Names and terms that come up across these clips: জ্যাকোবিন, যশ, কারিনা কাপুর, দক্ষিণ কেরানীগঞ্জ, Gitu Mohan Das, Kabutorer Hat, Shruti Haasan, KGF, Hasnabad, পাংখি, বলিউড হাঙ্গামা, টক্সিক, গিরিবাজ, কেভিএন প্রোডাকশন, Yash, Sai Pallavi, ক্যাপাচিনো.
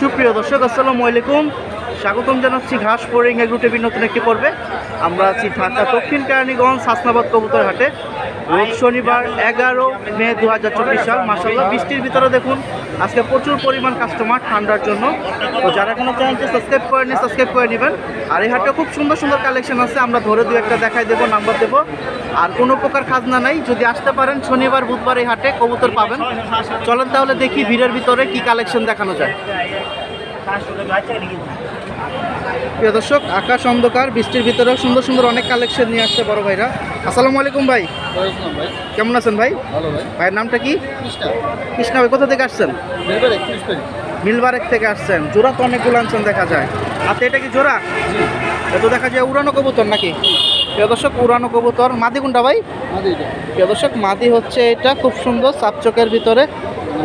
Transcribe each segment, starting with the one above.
সুপ্রিয় দর্শক, আসসালামু আলাইকুম। স্বাগতম জানাচ্ছি গ্রাসশপিং এগ্রো টিভির নতুন একটি পর্বে। আমরা আছি ঢাকা দক্ষিণ কেরানীগঞ্জ হাসনাবাদ কবুতর হাটে, রোজ শনিবার 11 মে 2024 সাল। মাশাআল্লাহ বৃষ্টির ভিতরে দেখুন আজকে প্রচুর পরিমাণ কাস্টমার ঠান্ডার জন্য। তো যারা কোনো চ্যানেলকে সাবস্ক্রাইব করেনি, সাবস্ক্রাইব করে নেবেন। আর এই হাটটা খুব সুন্দর সুন্দর কালেকশন আছে, আমরা ধরে দু একটা দেখাই দেবো, নাম্বার দেবো। আর কোনো প্রকার খাজনা নাই, যদি আসতে পারেন শনিবার বুধবার এই হাটে কবুতর পাবেন। চলেন তাহলে দেখি ভিড়ের ভিতরে কি কালেকশন দেখানো যায়। প্রিয় দর্শক, আকাশ অন্ধকার, বৃষ্টির ভিতরেও সুন্দর সুন্দর অনেক কালেকশন নিয়ে আসছে বড় ভাইরা। আসসালামু আলাইকুম ভাই, কেমন আছেন ভাই? ভালো ভাই। ভাইয়ের নামটা কি? কৃষ্ণা ভাই। কোথা থেকে আসছেন? মিলবারেক থেকে আসছেন। জোড়া তো অনেকগুলো আনছেন দেখা যায়। হাতে এটা কি জোড়া? এত দেখা যায় উড়ানো কবুতর নাকি? প্রিয় দর্শক, উড়ানো কবুতর। মাদি কোনটা ভাই? প্রিয় দর্শক, মাদি হচ্ছে এটা, খুব সুন্দর চাপচোকের ভিতরে,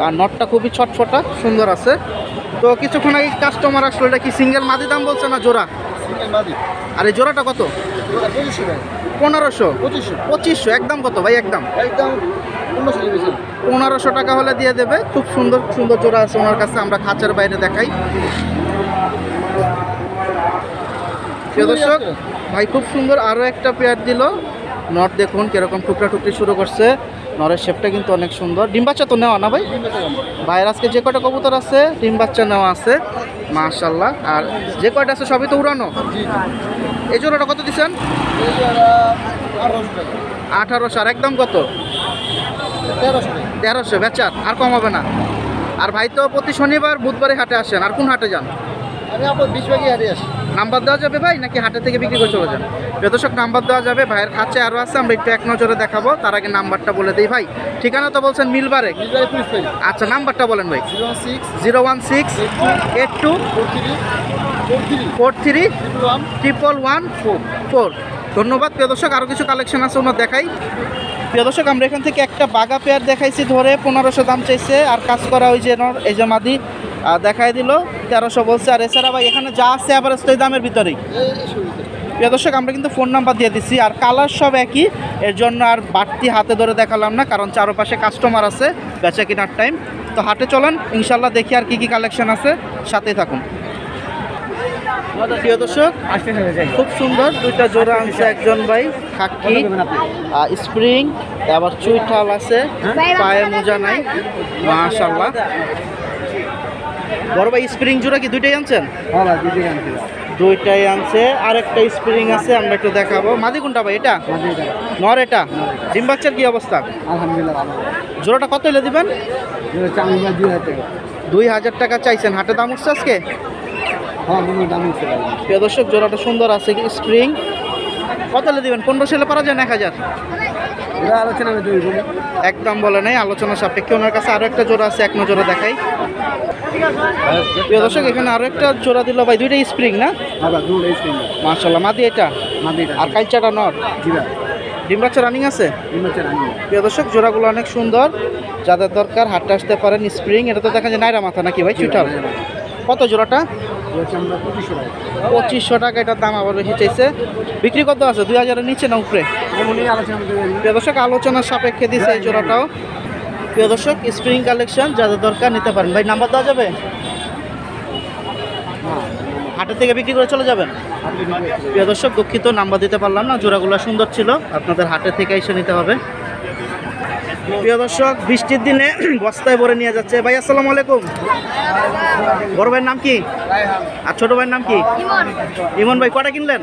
আর নটটা খুবই ছটফটা সুন্দর আছে। তো কিছুক্ষণ আগে কাস্টমার আসলো, এটা কি সিঙ্গেল মাদি দাম বলছে না জোড়া? আর এই জোড়াটা কত? 1500। 2500। একদম কত ভাই? একদম 1500 টাকা হলে দিয়ে দেবে। খুব সুন্দর সুন্দর জোড়া আছে ওনার কাছে, আমরা খাঁচার বাইরে দেখাই। দর্শক ভাই খুব সুন্দর আরও একটা পেয়ার দিল। নট দেখুন কিরকম টুকরা টুকরি শুরু করছে, নরের শেপটা কিন্তু অনেক সুন্দর। ডিম বাচ্চা তো নেওয়া না ভাই? ভাইয়ের আজকে যে কয়টা কবুতর আছে ডিম বাচ্চা নেওয়া আছে, মাশাআল্লাহ। আর যে কয়টা আছে সবই তো উড়ানো। এই জোড়াটা কত দিচ্ছেন? 1800। আর একদম কত? 1300। বেচার আর কম হবে না। আর ভাই তো প্রতি শনিবার বুধবারে হাটে আসেন, আর কোন হাটে যান? আমি আপনার 20 ভাগই হাটে আসি। নাম্বার দেওয়া যাবে ভাই নাকি হাটে থেকে বিক্রি করে চলে যান? যতসব নাম্বার দেওয়া যাবে। ভাইয়ের কাছে আরও আছে, আমরা একটু এক নজরে দেখাবো। তার আগে নাম্বারটা বলে দিই ভাই। ঠিকানা তো বলছেন মিলবারে। আচ্ছা নাম্বারটা বলেন ভাই। 0168242343114। ধন্যবাদ প্রিয় দর্শক। আরও কিছু কালেকশন আছে ওনার দেখাই। প্রিয় দর্শক, আমরা এখান থেকে একটা বাগা পেয়ার দেখাইছি, ধরে 1500 দাম চাইছে। আর কাজ করা ওই যে এই যে মাদি দেখাই দিল 1300 বলছে। আর এছাড়া ভাই এখানে যা আছে অ্যাভারেজ তো এই দামের ভিতরেই। প্রিয় দর্শক, আমরা কিন্তু ফোন নাম্বার দিয়ে দিচ্ছি, আর কালার সব একই, এর জন্য আর বাড়তি হাতে ধরে দেখালাম না, কারণ চারপাশে কাস্টমার আছে, বেচা কেনার টাইম। তো হাটে চলেন ইনশাল্লাহ, দেখি আর কী কী কালেকশন আছে, সাথেই থাকুন। প্রিয় দর্শক, খুব সুন্দর দুইটা জোড়া আনছে একজন ভাই, খাকি স্প্রিং, আবার চুইঠাল আছে, পায়ে মোজা নাই, মাশাআল্লাহ। বড় ভাই স্প্রিং জোড়া কি দুইটাই আনছেন? দুইটাই আনছে। আর একটা স্প্রিং আছে, আমরা একটু দেখাবো। মাদি কোনটা ভাই? এটা নর। এটা ডিম বাচ্চার কি অবস্থা? আলহামদুলিল্লাহ। জোড়াটা কত হলে দিবেন? 2000 টাকা চাইছেন। হাটে দাম উঠছে আজকে? প্রিয় দর্শক, জোড়াটা সুন্দর আছে স্প্রিং। কত দেবেন? 1500 পারা যায় না? 1000। একদম বলে নাই, আলোচনা সাপেক্ষে। ওনার কাছে আরো একটা জোড়া আছে, এক নজরে দেখাই। প্রিয় দর্শক, এখানে আরো একটা জোড়া দিল ভাই, দুইটা স্প্রিং না? মাশাআল্লাহ। মাদি এটা? আর কাইচাটা নর। ডিম বাচ্চা রানিং আছে? প্রিয় দর্শক, জোড়াগুলো অনেক সুন্দর, যাদের দরকার হাটে আসতে পারেন। স্প্রিং এটা তো দেখা যায় নাইরা মাথা নাকি ভাই? চুইটাল। কত জোড়াটা? 2500 টাকা। এটার দাম আবার বেশি চাইছে। বিক্রি কত আছে? 2000-এর নিচে না উপরে? প্রিয় দর্শক, আলোচনার সাপেক্ষে দিচ্ছে এই জোড়াটাও। প্রিয় দর্শক, স্প্রিং কালেকশন, যাদের দরকার নিতে পারেন। ভাই নাম্বার দেওয়া যাবে? হাটের থেকে বিক্রি করে চলে যাবেন? প্রিয় দর্শক দুঃখিত, নাম্বার দিতে পারলাম না। জোড়াগুলো সুন্দর ছিল, আপনাদের হাটের থেকে এসে নিতে হবে। প্রিয় দর্শক, বৃষ্টির দিনে বস্তায় ভরে নিয়ে যাচ্ছে ভাই। আসসালামু আলাইকুম। বড় ভাইয়ের নাম কি? আর ছোট ভাইয়ের নাম কি? ইমন ভাই। কটা কিনলেন?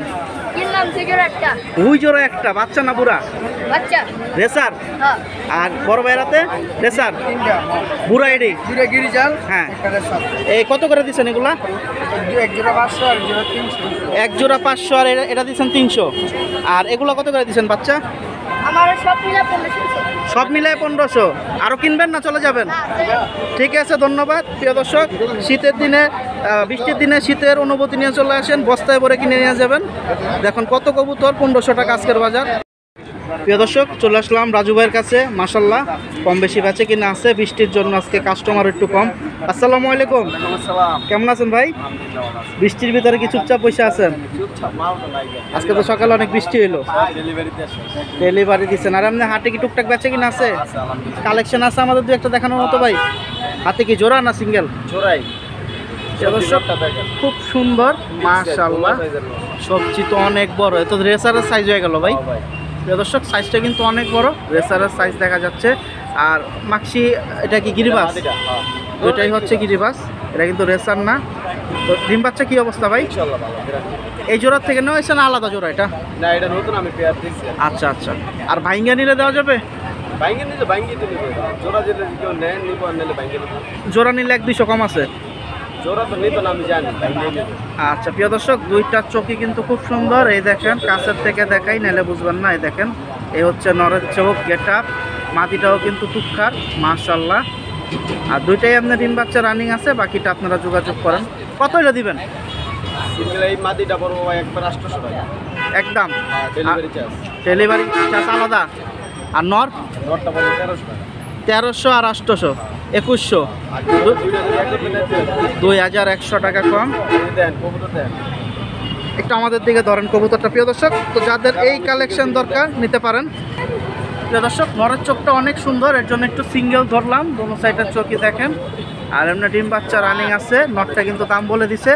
দুই জোড়া। একটা বাচ্চা না বুড়া? রেসার। আর বড় ভাইয়েরাতে রেসার বুড়া এডি? হ্যাঁ। এই কত করে দিচ্ছেন এগুলা? এক জোড়া 500, আর এটা দিচ্ছেন 300। আর এগুলো কত করে দিচ্ছেন বাচ্চা? সব মিলায় 1500। আরও কিনবেন না চলে যাবেন? ঠিক আছে, ধন্যবাদ। প্রিয় দর্শক, শীতের দিনে বৃষ্টির দিনে শীতের অনুভূতি নিয়ে চলে আসেন, বস্তায় ভরে কিনে নিয়ে যাবেন। দেখুন কত কবুতর, 1500 টাকা আজকের বাজার। প্রিয় দর্শক, চলে আসলাম রাজু ভাইয়ের কাছে। মাশাল্লাহ কম বেশি বেচে কিনা আছে, বৃষ্টির জন্য আজকে কাস্টমার একটু কম। আসসালামু আলাইকুম। কেমন আছেন ভাই? বৃষ্টির ভিতরে কি চুপচাপ পয়সা আছেন? আজকে তো সকালে অনেক বৃষ্টি হইলো। ডেলিভারি দিচ্ছেন। আর আপনি হাটে কি টুকটাক বেচে কিনা আছে? কালেকশন আছে আমাদের দু একটা দেখানোর মতো ভাই। হাতে কি জোড়া না সিঙ্গেল? জোড়াই। খুব সুন্দর মাশাআল্লাহ। সবজি তো অনেক বড়, এত রেসারের সাইজ হয়ে গেল ভাই। দর্শক সাইজটা কিন্তু অনেক বড়, রেসারের সাইজ দেখা যাচ্ছে। আর মাকসি এটা কি গিরিবাস? ওইটাই হচ্ছে গিরিবাস, এটা কিন্তু রেসার না। তো ডিম বাচ্চা কি অবস্থা ভাই? এই জোড়ার থেকে নেওয়া হয়েছে না আলাদা জোড়া? এটা না, এটা নতুন আমি পেয়ার দিয়েছি। আচ্ছা আচ্ছা। আর ভাইঙ্গা নিলে দেওয়া যাবে? জোড়া নিলে 1-200 কম আছে। আচ্ছা প্রিয় দর্শক, দুইটা চোখই কিন্তু খুব সুন্দর। এই দেখেন, কাছের থেকে দেখাই, নেলে বুঝবেন না। এই দেখেন, এই হচ্ছে নরের চোখ, গেটআপ, মাটিটাও কিন্তু তুক্ষার মাশাআল্লাহ। আর দুইটাই আপনার ডিম বাচ্চা রানিং আছে, বাকিটা আপনারা যোগাযোগ করেন। কত হইলে দিবেন? এই মাটিটা পড়বো একবার 800 টাকা একদম, ডেলিভারি চার্জ আলাদা। আর নরটা পড়বে 1300 টাকা, 1300 আর 800 2100, 2100 টাকা কম। একটু আমাদের দিকে ধরেন কবুতরটা প্রিয় দর্শক। তো যাদের এই কালেকশন দরকার নিতে পারেন। প্রিয় দর্শক, নরের চোখটা অনেক সুন্দর, এর জন্য একটু সিঙ্গেল ধরলাম। দোনো সাইডের চোখই দেখেন। আর এমনি ডিম বাচ্চা রানিং আছে। নটটা কিন্তু দাম বলে দিছে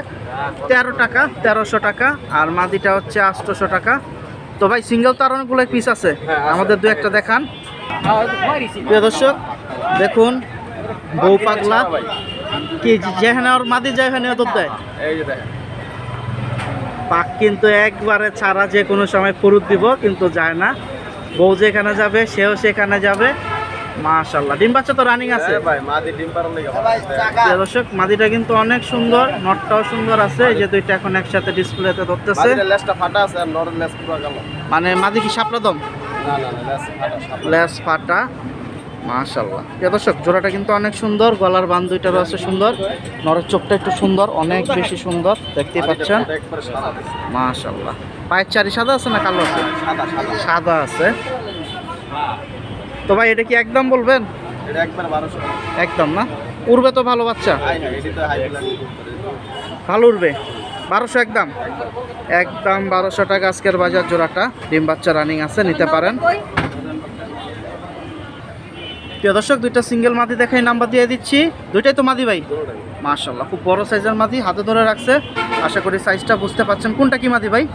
1300 টাকা, আর মাদিটা হচ্ছে 800 টাকা। তো ভাই সিঙ্গেল তো আর অনেকগুলো পিস আছে, আমাদের দু একটা দেখান। প্রিয় দর্শক দেখুন, বউ পাগলা কি যেখানে ওর মাদি যায় ওখানে তোর দেয়। পাক কিন্তু একবারে ছাড়া, যে কোনো সময় ফুরুত দিব কিন্তু যায় না। বউ যেখানে যাবে সেও সেখানে যাবে মাশাআল্লাহ। ডিম বাচ্চা তো রানিং আছে। দর্শক মাদিটা কিন্তু অনেক সুন্দর, নটটাও সুন্দর আছে। এই যে দুইটা এখন একসাথে ডিসপ্লেতে ধরতেছে। মানে মাদি কি শাপলা দম? লেস ফাটা মাশাআল্লাহ। প্রিয় দর্শক জোড়াটা কিন্তু অনেক সুন্দর, গলার বান দুইটারও আছে সুন্দর। নরের চোখটা একটু সুন্দর, অনেক বেশি সুন্দর, দেখতেই পাচ্ছেন মাশাআল্লাহ। পায়ের চারি সাদা আছে না কালো আছে? সাদা আছে। তো ভাই এটা কি একদম বলবেন? একদম না, উড়বে তো ভালো বাচ্চা, ভালো উড়বে। 1200 একদম? একদম 1200 টাকা আজকের বাজার। জোড়াটা ডিম বাচ্চা রানিং আছে, নিতে পারেন। প্রিয় দর্শক দুইটা সিঙ্গেল মাদি দেখাই, নাম্বার দিয়ে দিচ্ছি। দুইটাই তো মাদি ভাই মাশাআল্লাহ, খুব বড় সাইজের মাদি, হাতে ধরে রাখছে। আশা করি সাইজটা বুঝতে পারছেন। কোনটা কি মাদি ভাই?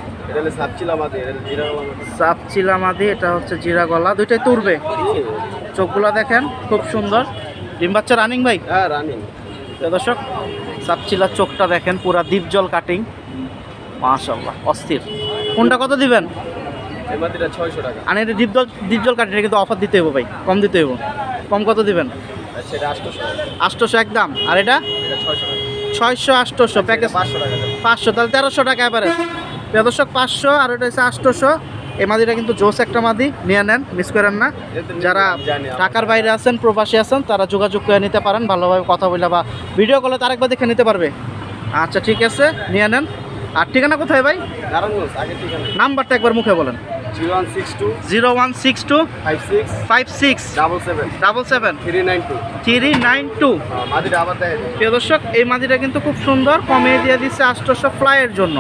সাপচিলা মাদি, এটা হচ্ছে জিরা গলা। দুইটাই তো উড়বে, চোখগুলা দেখেন খুব সুন্দর। ডিম বাচ্চা রানিং ভাই? হ্যাঁ রানিং। প্রিয় দর্শক সাপচিলার চোখটা দেখেন, পুরা দ্বীপ জল কাটিং মাশাআল্লাহ, অস্থির। কোনটা কত দিবেন? মাদিটা 600 টাকা। আর এটা দ্বীপ জল কাটিং, কিন্তু অফার দিতে হবে ভাই, কম দিতে হবে। কম কত দিবেন? সেটা 800 একদম। আর এটা 600 800 প্যাকেজ 500, তাহলে 1300 টাকা এবারে। প্রিয় দর্শক 500 আর এটা হচ্ছে 800। এই মাদিটা কিন্তু জোস একটা মাদি, নিয়ে নেন, মিস করেন না। যারা ঢাকার বাইরে আছেন, প্রবাসী আছেন, তারা যোগাযোগ করে নিতে পারেন ভালোভাবে, কথা বলে বা ভিডিও কলে আরেকবার দেখে নিতে পারবে। আচ্ছা ঠিক আছে, নিয়ে নেন। আর ঠিকানা কোথায় ভাই? নাম্বারটা একবার মুখে বলেন। 0162 056 56 77 392 392। প্রিয় দর্শক এই মাদিটা কিন্তু খুব সুন্দর, কমিয়ে দিয়ে দিচ্ছে 800 ফ্লাইয়ের জন্য।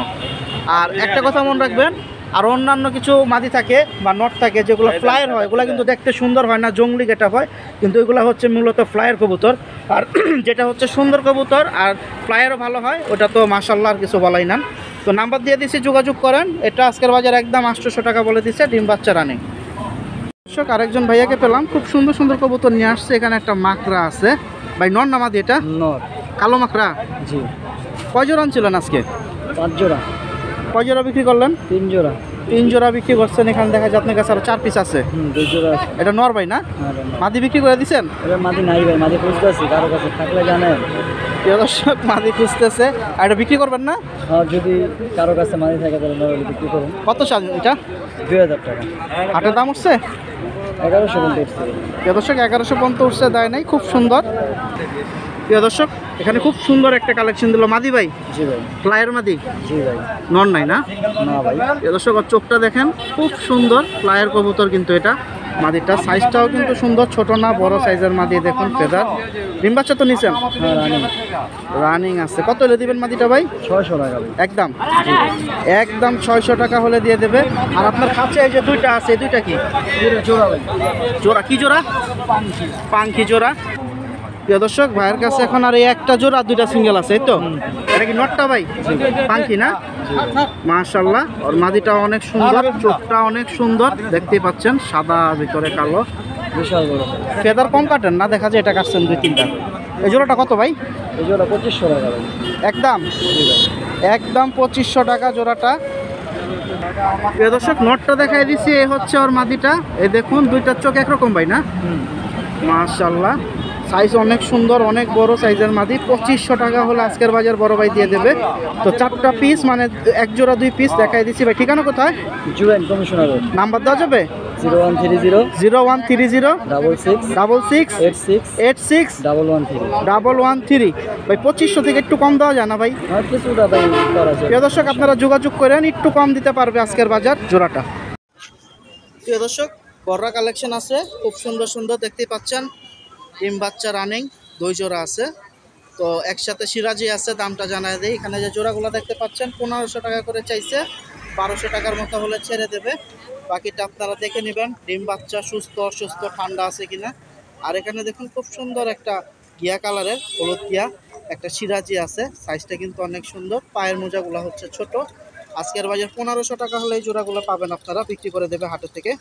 আর একটা কথা মনে রাখবেন, আর অন্যান্য কিছু মাদি থাকে বা নট থাকে যেগুলো ফ্লাইয়ের হয়, ওগুলো কিন্তু দেখতে সুন্দর হয় না, জঙ্গলি গেটআপ হয়, কিন্তু এগুলো হচ্ছে মূলত ফ্লাইয়ের কবুতর। আর যেটা হচ্ছে সুন্দর কবুতর আর ফ্লাইয়েরও ভালো হয়, ওটা তো মাশাআল্লাহ আর কিছু বলাই না। তো নাম্বার দিয়ে দিচ্ছি, যোগাযোগ করেন। এটা আজকের বাজার একদম 800 টাকা বলে দিচ্ছে, ডিম বাচ্চা রানিং। দর্শক আরেকজন ভাইয়াকে পেলাম, খুব সুন্দর সুন্দর কবুতর নিয়ে আসছে। এখানে একটা মাকড়া আছে ভাই, নর না মাদি? এটা নর, কালো মাকড়া। জি। কয় জোড়া আনছিলেন আজকে? 5 জোড়া। কয় জোড়া বিক্রি করলেন? 3 জোড়া। 3 জোড়া বিক্রি করছেন। এখানে দেখা যায় আপনার কাছে আরো 4 পিস আছে। 2 জোড়া আছে। এটা নর ভাই না? মাদি বিক্রি করে দিয়েছেন? এটা মাদি নাই ভাই, মাদি খুঁজতে আছে, কারো কাছে থাকলে জানেন। প্রিয় দর্শক মাদি খুঁজতেছে, আর এটা বিক্রি করবেন না? যদি কারো কাছে মাদি থাকে তাহলে নর বিক্রি করুন। কত সাল এটা? 2000 টাকা। আটার দাম উঠছে 1100 পর্যন্ত উঠছে। প্রিয় দর্শক 1100 পর্যন্ত উঠছে, দেয় নাই, খুব সুন্দর। প্রিয় দর্শক এখানে খুব সুন্দর একটা কালেকশন দিল। মাদি ভাই? জি ভাই। ফ্লাইয়ের মাদি? জি ভাই। নর নাই না? না ভাই। প্রিয় দর্শক চোখটা দেখেন খুব সুন্দর, ফ্লাইয়ের কবুতর কিন্তু এটা। মাদিটা সাইজটাও কিন্তু সুন্দর, ছোট না, বড় সাইজের মাদি। দেখুন ফেদার, ডিম বাচ্চা তো নিছেন? হ্যাঁ রানিং আছে। কত হলে দিবেন মাদিটা ভাই? 600 টাকা একদম। একদম 600 টাকা হলে দিয়ে দেবে। আর আপনার কাছে এই যে দুইটা আছে, দুইটা কি জোড়া ভাই? জোড়া কি জোড়া? পাঙ্কি জোড়া। প্রিয় দর্শক, ভাইয়ের কাছে এখন আর এই একটা জোড়া দুইটা সিঙ্গেল আছে, এই তো? এটা কি নটটা ভাই? পাখি না? মাশাআল্লাহ, ওর মাদিটা অনেক সুন্দর, চোখটা অনেক সুন্দর, দেখতেই পাচ্ছেন সাদা ভিতরে কালো, বিশাল বড়। ফেদার কম কাটেন না, দেখা যায় এটা কাটছেন দুই তিনটা। এই জোড়াটা কত ভাই? এই জোড়া 2500 টাকা ভাই। একদম একদম 2500 টাকা জোড়াটা। প্রিয় দর্শক, নটটা দেখাই দিছি, এই হচ্ছে ওর মাদিটা। এই দেখুন দুইটার চোখ একরকম ভাই না? মাশাআল্লাহ, সাইজ অনেক সুন্দর, অনেক বড় সাইজের মাদি। 2500 টাকা হলো আজকের বাজার, বড় ভাই দিয়ে দেবে। তো চারটা পিস মানে এক জোড়া দুই পিস দেখাই দিচ্ছি ভাই। ঠিকানা কোথায়? জুয়েন কমিশনারেট। নাম্বার দেওয়া যাবে? 0130066868113 ভাই। 2500 থেকে একটু কম দেওয়া যায় না ভাই? প্রিয় দর্শক, আপনারা যোগাযোগ করেন, একটু কম দিতে পারবে আজকের বাজার জোড়াটা। প্রিয় দর্শক, বড়রা কালেকশন আছে, খুব সুন্দর সুন্দর দেখতে পাচ্ছেন। ডিম বাচ্চা রানিং দুই জোড়া আছে, তো একসাথে সিরাজি আছে। দামটা জানাই দেয়, এখানে যে জোড়াগুলো দেখতে পাচ্ছেন 1500 টাকা করে চাইছে, 1200 টাকার মতো হলে ছেড়ে দেবে। বাকিটা আপনারা দেখে নেবেন, ডিম বাচ্চা সুস্থ অসুস্থ ঠান্ডা আছে কিনা। আর এখানে দেখুন খুব সুন্দর একটা গিয়া কালারের হলুদ গিয়া একটা সিরাজি আছে, সাইজটা কিন্তু অনেক সুন্দর। পায়ের মোজাগুলো হচ্ছে ছোট। আজকের বাজার 1500 টাকা হলে এই জোড়াগুলো পাবেন, আপনারা বিক্রি করে দেবে হাটের থেকে।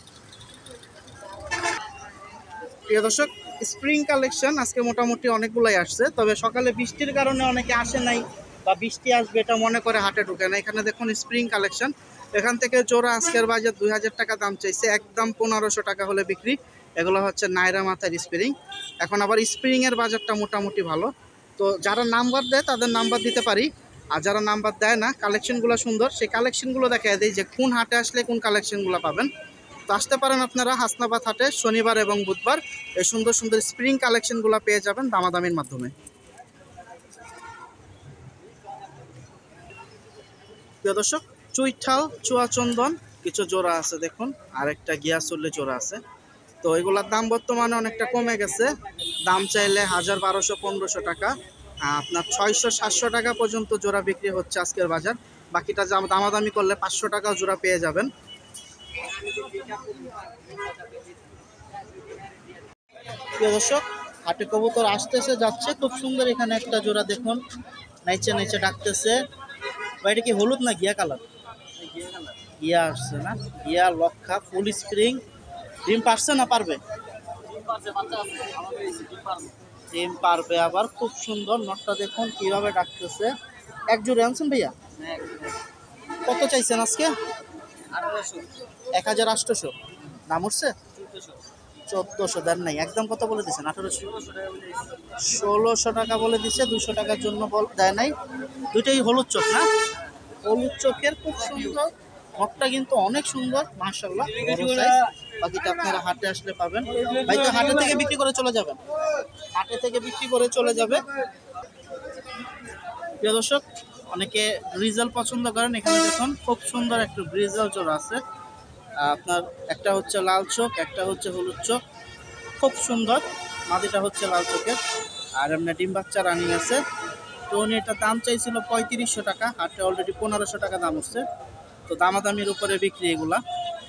প্রিয় দর্শক, স্প্রিং কালেকশন আজকে মোটামুটি অনেকগুলাই আসছে, তবে সকালে বৃষ্টির কারণে অনেকে আসে নাই বা বৃষ্টি আসবে এটা মনে করে হাটে ঢুকে না। এখানে দেখুন স্প্রিং কালেকশন, এখান থেকে জোড়া আজকের বাজার 2000 টাকা দাম চাইছে, একদম 1500 টাকা হলে বিক্রি। এগুলো হচ্ছে নায়রা মাথার স্প্রিং। এখন আবার স্প্রিংয়ের বাজারটা মোটামুটি ভালো, তো যারা নাম্বার দেয় তাদের নাম্বার দিতে পারি, আর যারা নাম্বার দেয় না কালেকশনগুলো সুন্দর, সেই কালেকশনগুলো দেখায় দেয় যে কোন হাটে আসলে কোন কালেকশনগুলো পাবেন। তো আসতে পারেন আপনারা হাসনাবাদ হাটে শনিবার এবং বুধবার, এই সুন্দর সুন্দর স্প্রিং কালেকশনগুলো পেয়ে যাবেন দামাদামির মাধ্যমে। প্রিয় দর্শক, চুইঠাল চুয়াচন্দন কিছু জোড়া আছে দেখুন, আরেকটা গিয়া চললে জোড়া আছে। তো এগুলোর দাম বর্তমানে অনেকটা কমে গেছে, দাম চাইলে 1200-1500 টাকা, আপনার 600-700 টাকা পর্যন্ত জোড়া বিক্রি হচ্ছে আজকের বাজার। বাকিটা দামাদামি করলে 500 টাকা জোড়া পেয়ে যাবেন। প্রিয় দর্শক, হাটে কবুতর আসতেছে যাচ্ছে, খুব সুন্দর। এখানে একটা জোড়া দেখুন নাইচে নাইচে ডাকতেছে। এটা কি হলুদ না গিয়া কালার? গিয়া আসছে না, গিয়া লক্ষা ফুল স্প্রিং। ডিম পারছে না? পারবে, ডিম পারবে। আবার খুব সুন্দর নটটা দেখুন কিভাবে ডাকতেছে। এক জোড়া আনছেন ভাইয়া? কত চাইছেন আজকে? 1800। দাম উঠছে 1400। দেন নাই? একদম কত বলে দিচ্ছেন? 1800-1600 টাকা বলে দিচ্ছে, 200 টাকার জন্য দেয় নাই। দুইটাই হলুদ চোখ না? হলুদ চোখের খুব সুন্দর, নটটা কিন্তু অনেক সুন্দর মাশাআল্লাহ। বাকিটা আপনারা হাটে আসলে পাবেন ভাই। তো হাটে থেকে বিক্রি করে চলে যাবেন, হাটে থেকে বিক্রি করে চলে যাবে। প্রিয় দর্শক, অনেকে গ্রিজেল পছন্দ করেন, এখানে দেখুন খুব সুন্দর একটা গ্রিজেল জোড়া আছে আপনার। একটা হচ্ছে লাল চোখ, একটা হচ্ছে হলুদ চোখ, খুব সুন্দর। মাদিটা হচ্ছে লাল চোখের, আর এমনি ডিম বাচ্চা রানিং আছে। তো উনি এটা দাম চাইছিল 3500 টাকা, হাটে অলরেডি 1500 টাকা দাম হচ্ছে। তো দামাদামির উপরে বিক্রি এগুলা।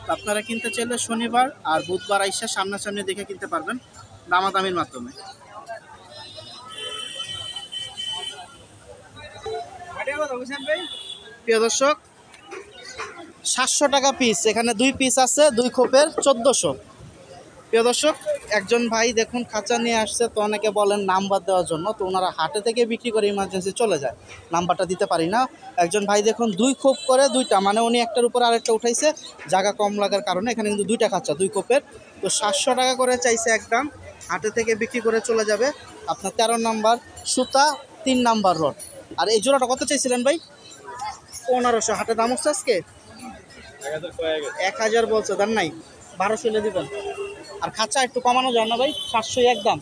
তো আপনারা কিনতে চাইলে শনিবার আর বুধবার আইসা সামনাসামনি দেখে কিনতে পারবেন দামাদামির মাধ্যমে। প্রিয় দর্শক, 700 টাকা পিস। এখানে দুই পিস আছে, দুই খোপের 1400। প্রিয় দর্শক, একজন ভাই দেখুন খাঁচা নিয়ে আসছে। তো অনেকে বলেন নাম্বার দেওয়ার জন্য, তো ওনারা হাটে থেকে বিক্রি করে ইমার্জেন্সি চলে যায়, নাম্বারটা দিতে পারি না। একজন ভাই দেখুন দুই খোপ করে দুইটা, মানে উনি একটার উপর আরেকটা উঠাইছে জায়গা কম লাগার কারণে। এখানে কিন্তু দুইটা খাঁচা দুই খোপের। তো 700 টাকা করে চাইছে একদম, হাটে থেকে বিক্রি করে চলে যাবে। আপনার 13 নম্বর সুতা, 3 নম্বর রড। আর এই জোড়াটা কত চাইছিলেন ভাই? 1500। হাটে দাম হচ্ছে আজকে 1000 বলছে, দাম নাই 1200 এনে দিবেন। আর খাঁচা একটু কমানো যায় না ভাই? 700 একদম,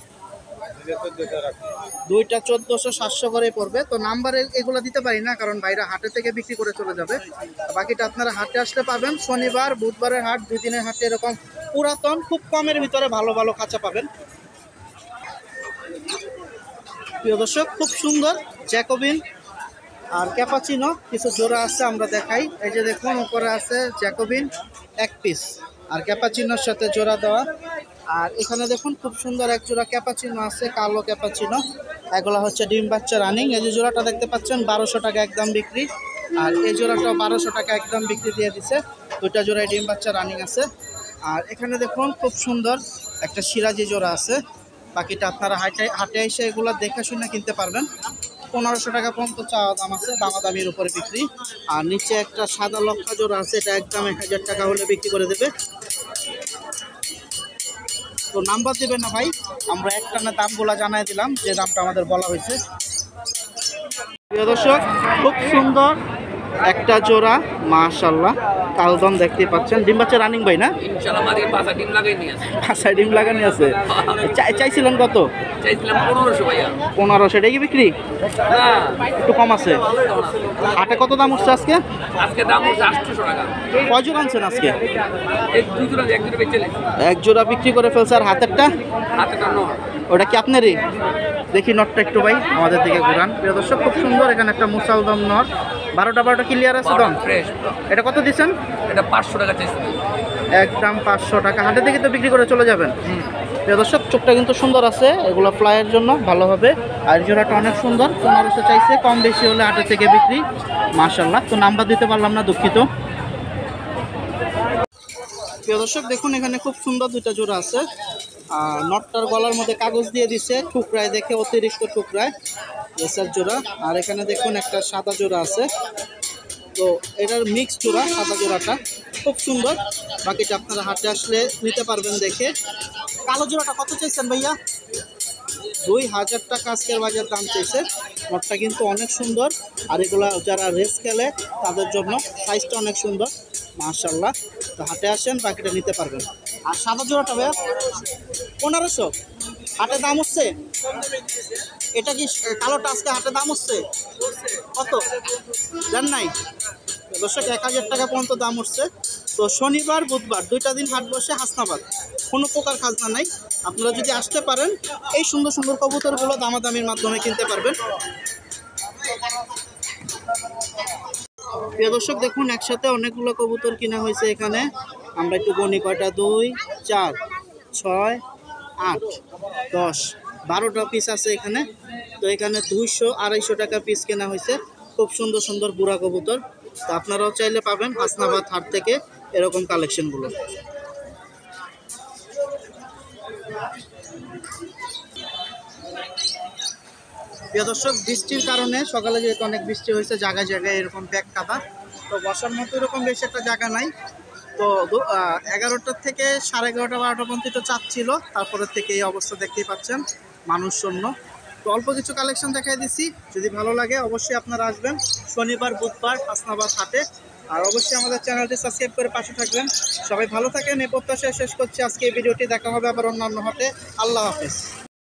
দুইটা 1400, 700 করে পড়বে। তো নাম্বারে এগুলো দিতে পারি না, কারণ ভাইরা হাটে থেকে বিক্রি করে চলে যাবে। বাকিটা আপনারা হাটে আসলে পাবেন, শনিবার বুধবারের হাট, দুই দিনের হাটে। এরকম পুরাতন খুব কমের ভিতরে ভালো ভালো খাঁচা পাবেন। প্রিয় দর্শক, খুব সুন্দর জ্যাকোবিন আর ক্যাপাচিনো কিছু জোড়া আছে, আমরা দেখাই। এই যে দেখুন উপরে আছে জ্যাকোবিন এক পিস, আর ক্যাপাচিনোর সাথে জোড়া দেওয়া। আর এখানে দেখুন খুব সুন্দর এক জোড়া ক্যাপাচিনো আছে, কালো ক্যাপাচিনো। এগুলো হচ্ছে ডিম বাচ্চা রানিং। এই যে জোড়াটা দেখতে পাচ্ছেন 1200 টাকা একদম বিক্রি, আর এই জোড়াটাও 1200 টাকা একদম বিক্রি দিয়ে দিছে। দুইটা জোড়ায় ডিম বাচ্চা রানিং আছে। আর এখানে দেখুন খুব সুন্দর একটা সিরাজি জোড়া আছে, বাকিটা আপনারা হাটে এসে এগুলো দেখে শুনে কিনতে পারবেন। 1500 টাকা পর্যন্ত চাওয়া দাম আছে, দামাদামির উপরে বিক্রি। আর নিচে একটা সাদা লক্ষা জোড়া আছে, এটা একদম 1000 টাকা হলে বিক্রি করে দেবে। তো নাম্বার দেবেন না ভাই, আমরা একটানা দামগুলো জানাই দিলাম যে দামটা আমাদের বলা হয়েছে। প্রিয় দর্শক, খুব সুন্দর একটা জোড়া মাশাআল্লাহ কালদম দেখতে পাচ্ছেন। ডিম বাচ্চা রানিং ভাই না? ইনশাআল্লাহ আমাদের 5 ডিম লাগানি আছে। চাইছিলেন কত? চাইছিলাম 1500 ভাইয়া। 1500 এটা কি বিক্রি? না, একটু কম আছে। আটা কত দাম উঠছে আজকে? আজকে দাম উঠছে 800 টাকা। কয় জোড়া আনছেন আজকে? এক জোড়া বেচে নিয়েছি। এক জোড়া বিক্রি করে ফেলছে। আর হাতেরটা নর, ওটা কি আপনারই? দেখি নটটা একটু ভাই আমাদের দিকে ঘুরান। প্রিয় দর্শক, খুব সুন্দর এখানে একটা মুসালদম নর, 12টা ক্লিয়ার আছে দাম। এটা কত দিচ্ছেন? এটা 500 টাকা চাইছেন। একদম 500 টাকা। হাটে থেকে তো বিক্রি করে চলে যাবেন। প্রিয় দর্শক, চোখটা কিন্তু সুন্দর আছে, এগুলো ফ্লাইয়ের জন্য ভালো হবে। আর জোড়াটা অনেক সুন্দর, 1500 চাইছে, কম বেশি হলে হাটে থেকে বিক্রি। মাশাআল্লাহ। তো নাম্বার দিতে পারলাম না, দুঃখিত। প্রিয় দর্শক, দেখুন এখানে খুব সুন্দর দুইটা জোড়া আছে। নটটার গলার মধ্যে কাগজ দিয়ে দিছে টুকরায়, দেখে অতিরিক্ত টুকরায় এসার জোড়া। আর এখানে দেখুন একটা সাদা জোড়া আছে, তো এটার মিক্স জোড়া। সাদা জোড়াটা খুব সুন্দর, বাকিটা আপনারা হাতে আসলে নিতে পারবেন দেখে। কালো জোড়াটা কত চাইছেন ভাইয়া? 2000 টাকা আজকের বাজার দাম চাইছে। নটটা কিন্তু অনেক সুন্দর, আর এগুলো যারা রেস খেলে তাদের জন্য সাইজটা অনেক সুন্দর। মাশাআল্লাহ। তো হাটে আসেন, বাকিটা নিতে পারবেন। আর সাদা জোড়াটা ভাইয়া 1500 হাটে দাম হচ্ছে। এটা কি কালোটা আজকে হাটে দাম হচ্ছে কত জান নাই? 1000 টাকা পর্যন্ত দাম হচ্ছে। তো শনিবার বুধবার 2টা দিন হাট বসে হাসনাবাদ, কোনো প্রকার খাজনা নাই। আপনারা যদি আসতে পারেন, এই সুন্দর সুন্দর কবুতরগুলো দামাদামির মাধ্যমে কিনতে পারবেন। প্রিয় দর্শক, দেখুন একসাথে অনেকগুলো কবুতর কিনা হয়েছে এখানে। আমরা একটু গণি কয়টা, 2, 4, 6, 8, 10, 12টা পিস আছে এখানে। তো এখানে 200-250 টাকা পিস কেনা হয়েছে। খুব সুন্দর সুন্দর বুড়া কবুতর। তো আপনারাও চাইলে পাবেন হাসনাবাদ হাট থেকে এরকম কালেকশনগুলো। প্রিয় দর্শক, বৃষ্টির কারণে সকালে যেহেতু অনেক বৃষ্টি হয়েছে, জায়গায় জায়গায় এরকম ব্যাগ কাদা। তো বসার মতো এরকম বেশি একটা জায়গা নাই। তো 11টা থেকে 11:30, 12টা পর্যন্ত একটু চাপ ছিল, তারপরের থেকে এই অবস্থা দেখতেই পাচ্ছেন, মানুষ শূন্য। তো অল্প কিছু কালেকশন দেখাই দিচ্ছি, যদি ভালো লাগে অবশ্যই আপনারা আসবেন শনিবার বুধবার হাসনাবাদ হাটে। আর অবশ্যই আমাদের চ্যানেলটি সাবস্ক্রাইব করে পাশে থাকবেন। সবাই ভালো থাকেন এই প্রত্যাশায় শেষ করছি আজকে এই ভিডিওটি। দেখা হবে আবার অন্যান্য হাটে। আল্লাহ হাফেজ।